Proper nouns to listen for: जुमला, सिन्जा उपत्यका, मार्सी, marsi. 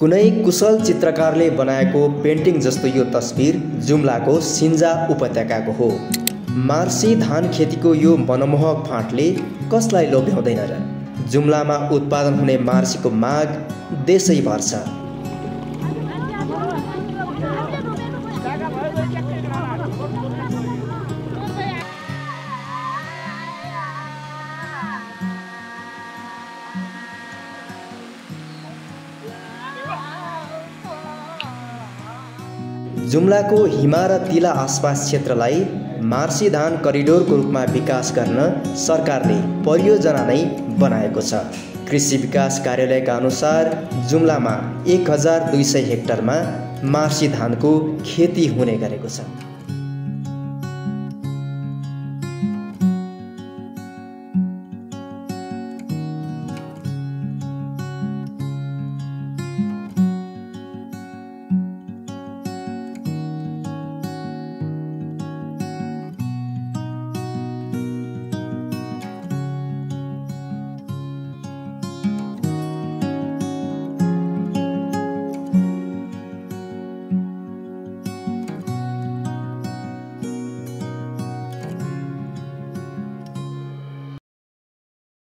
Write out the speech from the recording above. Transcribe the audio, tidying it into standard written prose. कुनै कुशल चित्रकारले बनाएको पेन्टिङ जस्तो यो तस्बिर जुमलाको सिन्जा उपत्यकाको हो। मार्सी धान खेतीको यो मनमोहक फाँटले कसलाई लोभ्याउँदैन र? जुमलामा उत्पादन हुने मार्सीको माग देशैभर छ। जुम्लाको हिमा र तिला आसपास क्षेत्रलाई मार्सी धान करिडोरको रूपमा विकास गर्न सरकारले परियोजना नै बनाएको छ। कृषि विकास कार्यालयका अनुसार जुम्लामा 1200 हेक्टरमा मार्सी धानको खेती हुने गरेको छ।